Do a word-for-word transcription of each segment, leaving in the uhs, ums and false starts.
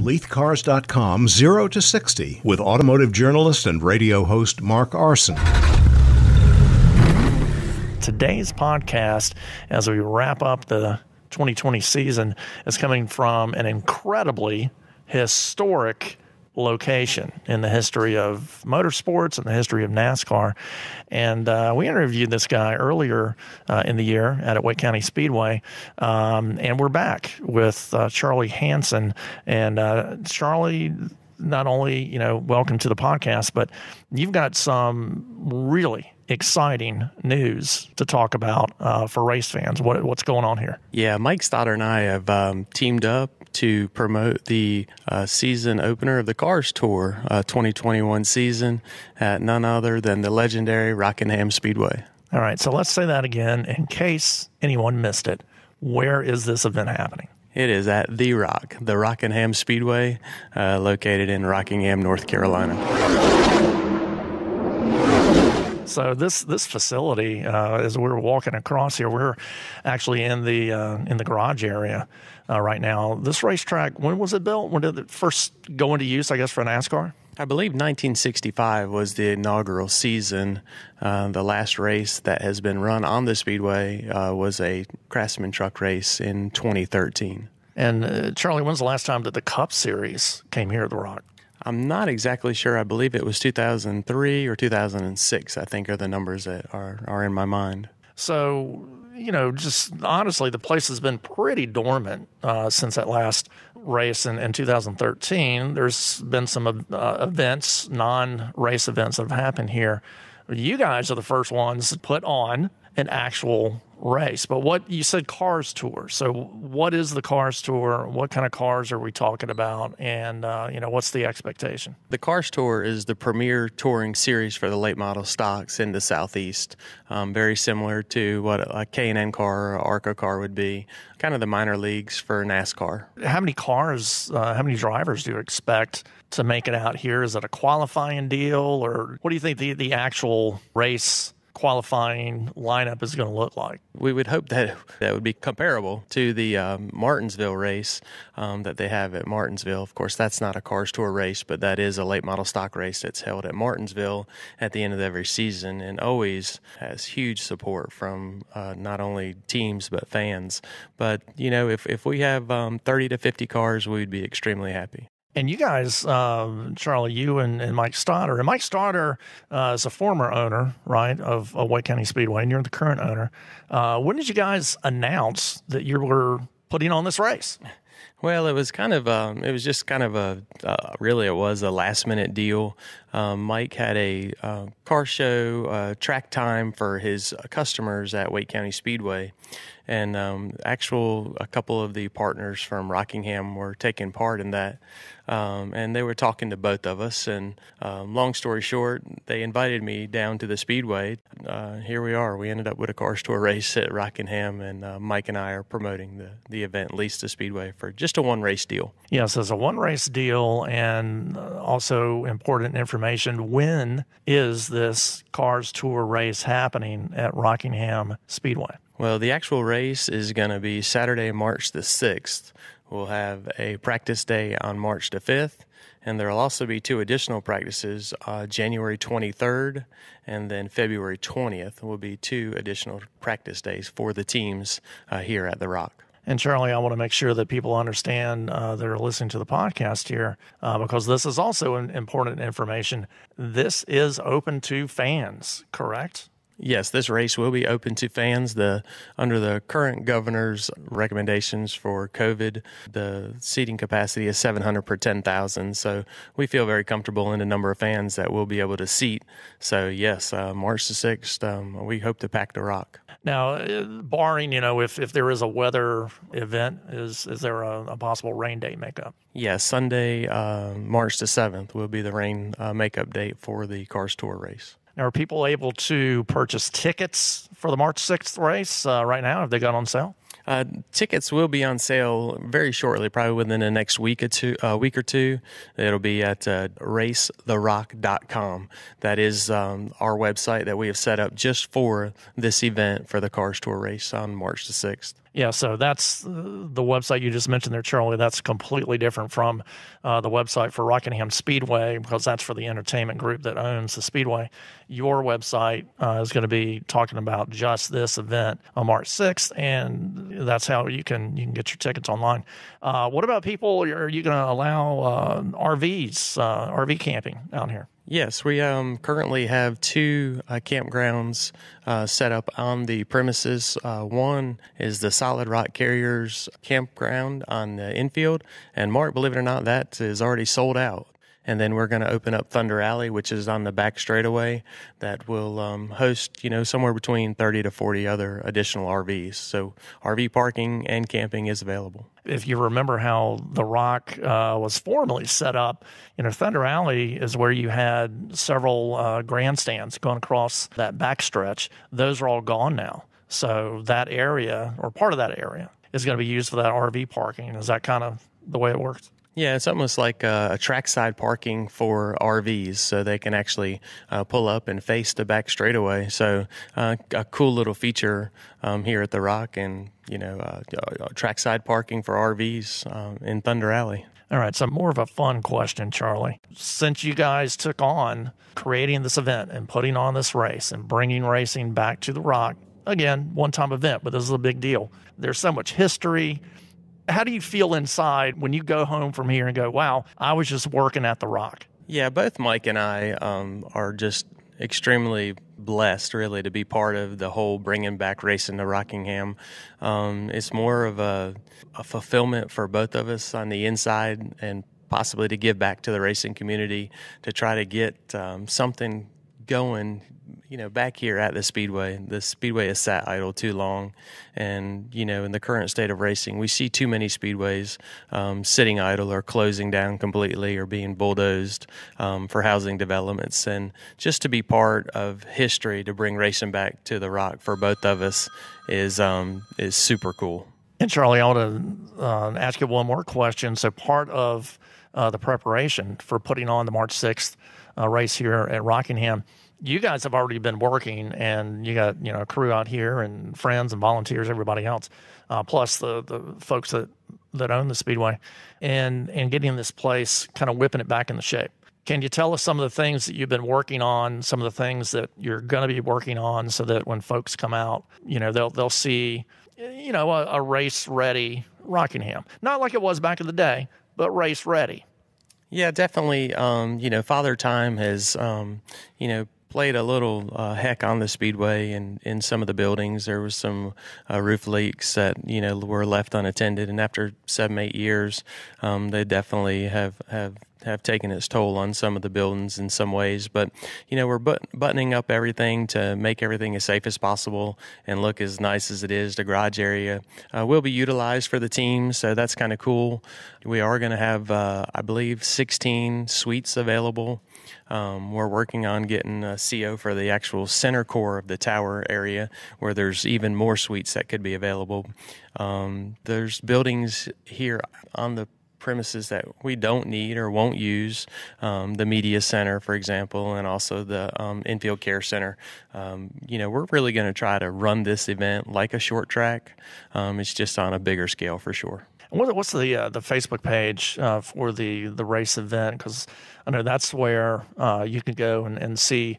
Leith Cars dot com Zero to sixty with automotive journalist and radio host Mark Arson. Today's podcast, as we wrap up the twenty twenty season, is coming from an incredibly historic location in the history of motorsports and the history of NASCAR. And uh, we interviewed this guy earlier uh, in the year out at Wake County Speedway. Um, and we're back with uh, Charlie Hansen. And uh, Charlie, not only, you know, welcome to the podcast, but you've got some really exciting news to talk about uh, for race fans. What, what's going on here? Yeah, Mike Stoddard and I have um, teamed up to promote the uh, season opener of the CARS Tour uh, twenty twenty-one season at none other than the legendary Rockingham Speedway. All right, so let's say that again in case anyone missed it. Where is this event happening? It is at The Rock, the Rockingham Speedway, uh, located in Rockingham, North Carolina. So this this facility, uh, as we're walking across here, we're actually in the uh, in the garage area uh, right now. This racetrack, when was it built? When did it first go into use, I guess, for NASCAR? I believe nineteen sixty-five was the inaugural season. Uh, the last race that has been run on the Speedway uh, was a Craftsman truck race in twenty thirteen. And, uh, Charlie, when's the last time that the Cup Series came here at The Rock? I'm not exactly sure. I believe it was two thousand three or two thousand six, I think, are the numbers that are, are in my mind. So, you know, just honestly, the place has been pretty dormant uh, since that last race in, in two thousand thirteen. There's been some uh, events, non-race events that have happened here. You guys are the first ones to put on an actual race. But what you said, CARS Tour. So what is the CARS Tour? What kind of cars are we talking about? And, uh, you know, what's the expectation? The CARS Tour is the premier touring series for the late model stocks in the Southeast. Um, very similar to what a K and N car or Arca car would be, kind of the minor leagues for NASCAR. How many cars, uh, how many drivers do you expect to make it out here? Is it a qualifying deal, or what do you think the, the actual race qualifying lineup is going to look like? We would hope that that would be comparable to the uh, Martinsville race um, that they have at Martinsville. Of course, that's not a CARS Tour race, but that is a late model stock race that's held at Martinsville at the end of every season, and always has huge support from uh, not only teams but fans. But, you know, if, if we have um, thirty to fifty cars, we'd be extremely happy. And you guys, uh, Charlie, you and, and Mike Stoddard. And Mike Stoddard uh, is a former owner, right, of, of Wake County Speedway, and you're the current owner. Uh, when did you guys announce that you were putting on this race? Well, it was kind of um, it was just kind of a uh, really it was a last minute deal. Um, Mike had a uh, car show uh, track time for his customers at Wake County Speedway, and um, actual a couple of the partners from Rockingham were taking part in that, um, and they were talking to both of us. And um, long story short, they invited me down to the Speedway. Uh, here we are. We ended up with a CARS Tour race at Rockingham, and uh, Mike and I are promoting the the event, leased to Speedway, for just a one-race deal. Yes, it's a one-race deal, and also important information. When is this CARS Tour race happening at Rockingham Speedway? Well, the actual race is going to be Saturday, March the sixth. We'll have a practice day on March the fifth, and there will also be two additional practices, uh, January twenty-third and then February twentieth will be two additional practice days for the teams uh, here at The Rock. And, Charlie, I want to make sure that people understand uh, that are listening to the podcast here, uh, because this is also an important information. This is open to fans, correct? Yes, this race will be open to fans. The under the current governor's recommendations for COVID, the seating capacity is seven hundred per ten thousand. So we feel very comfortable in the number of fans that we'll be able to seat. So, yes, uh, March the sixth, um, we hope to pack The Rock. Now, barring, you know, if, if there is a weather event, is is there a, a possible rain date makeup? Yes, yeah, Sunday, uh, March the seventh will be the rain uh, makeup date for the CARS Tour race. Now, are people able to purchase tickets for the March sixth race uh, right now? Have they gone on sale? Uh, tickets will be on sale very shortly, probably within the next week or two. Uh, week or two. It'll be at uh, race the rock dot com. That is um, our website that we have set up just for this event for the CARS Tour race on March the sixth. Yeah, so that's the website you just mentioned there, Charlie. That's completely different from uh, the website for Rockingham Speedway, because that's for the entertainment group that owns the Speedway. Your website uh, is going to be talking about just this event on March sixth, and that's how you can you can get your tickets online. Uh, what about people? Are you going to allow uh, R Vs, uh, R V camping out here? Yes, we um, currently have two uh, campgrounds uh, set up on the premises. Uh, one is the Solid Rock Carriers campground on the infield. And Mark, believe it or not, that is already sold out. And then we're going to open up Thunder Alley, which is on the back straightaway, that will um, host, you know, somewhere between thirty to forty other additional R Vs. So R V parking and camping is available. If you remember how The Rock uh, was formerly set up, you know, Thunder Alley is where you had several uh, grandstands going across that backstretch. Those are all gone now. So that area, or part of that area, is going to be used for that R V parking. Is that kind of the way it works? Yeah, it's almost like uh, a trackside parking for R Vs, so they can actually uh, pull up and face the back straightaway. So uh, a cool little feature um, here at The Rock, and, you know, uh, trackside parking for R Vs um, in Thunder Alley. All right, so more of a fun question, Charlie. Since you guys took on creating this event and putting on this race and bringing racing back to The Rock, again, one-time event, but this is a big deal. There's so much history. How do you feel inside when you go home from here and go, wow, I was just working at The Rock? Yeah, both Mike and I um, are just extremely blessed, really, to be part of the whole bringing back racing to Rockingham. Um, it's more of a, a fulfillment for both of us on the inside, and possibly to give back to the racing community, to try to get um, something going, you know, back here at the Speedway. The Speedway has sat idle too long, and, you know, in the current state of racing, we see too many Speedways um, sitting idle or closing down completely or being bulldozed um, for housing developments. And just to be part of history, to bring racing back to The Rock for both of us is um, is super cool. And Charlie, I want to uh, ask you one more question. So part of uh, the preparation for putting on the March sixth uh, race here at Rockingham, you guys have already been working, and you got, you know, a crew out here and friends and volunteers, everybody else, uh, plus the, the folks that, that own the Speedway, and, and getting this place, kind of whipping it back into shape. Can you tell us some of the things that you've been working on, some of the things that you're going to be working on, so that when folks come out, you know, they'll, they'll see, you know, a, a race-ready Rockingham? Not like it was back in the day, but race-ready. Yeah, definitely. Um, you know, Father Time has, um, you know, played a little uh, heck on the Speedway, and in some of the buildings there was some uh, roof leaks that, you know, were left unattended, and after seven eight years um, they definitely have have have taken its toll on some of the buildings in some ways. But, you know, we're but- buttoning up everything to make everything as safe as possible and look as nice as it is. The garage area uh, will be utilized for the team, so that's kind of cool. We are going to have, uh, I believe, sixteen suites available. Um, we're working on getting a C O for the actual center core of the tower area, where there's even more suites that could be available. Um, there's buildings here on the premises that we don't need or won't use, um, the media center, for example, and also the um, infield care center. Um, you know, we're really going to try to run this event like a short track. Um, it's just on a bigger scale for sure. What's the uh, the Facebook page uh, for the, the race event? Because I know that's where uh, you can go and, and see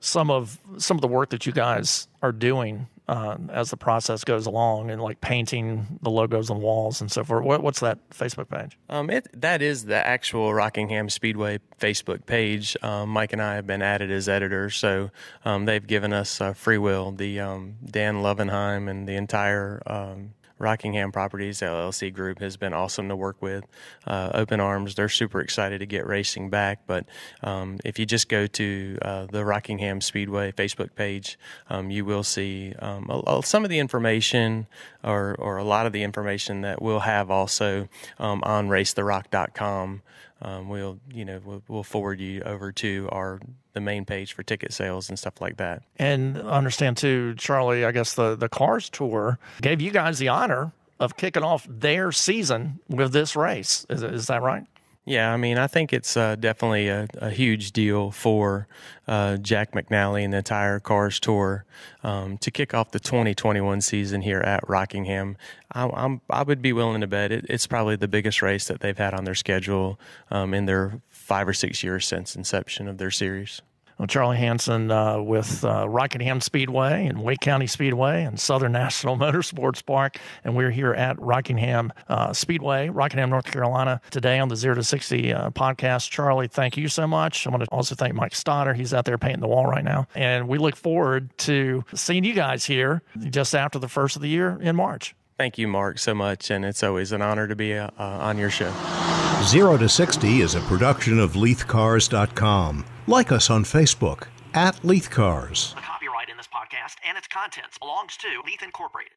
some of some of the work that you guys are doing Uh, as the process goes along, and like painting the logos on walls and so forth. What, what's that Facebook page? Um, it, that is the actual Rockingham Speedway Facebook page. Um, Mike and I have been added as editors, so um, they've given us uh, free will. The um, Dan Lovenheim and the entire um, Rockingham Properties L L C group has been awesome to work with. Uh, open arms. They're super excited to get racing back. But um, if you just go to uh, the Rockingham Speedway Facebook page, um, you will see um, a, a, some of the information, or, or a lot of the information that we'll have also um, on race the rock dot com. Um, we'll, you know, we'll, we'll forward you over to our the main page for ticket sales and stuff like that. And understand too, Charlie, I guess the, the CARS Tour gave you guys the honor of kicking off their season with this race. Is, is that right? Yeah, I mean, I think it's uh, definitely a, a huge deal for uh, Jack McNally and the entire CARS Tour um, to kick off the twenty twenty-one season here at Rockingham. I, I'm, I would be willing to bet it, it's probably the biggest race that they've had on their schedule um, in their five or six years since inception of their series. Well, Charlie Hansen uh, with uh, Rockingham Speedway and Wake County Speedway and Southern National Motorsports Park. And we're here at Rockingham uh, Speedway, Rockingham, North Carolina, today on the Zero to sixty uh, podcast. Charlie, thank you so much. I want to also thank Mike Stoddard. He's out there painting the wall right now. And we look forward to seeing you guys here just after the first of the year in March. Thank you, Mark, so much. And it's always an honor to be uh, on your show. Zero to sixty is a production of Leith Cars dot com. Like us on Facebook, at Leith Cars. The copyright in this podcast and its contents belongs to Leith Incorporated.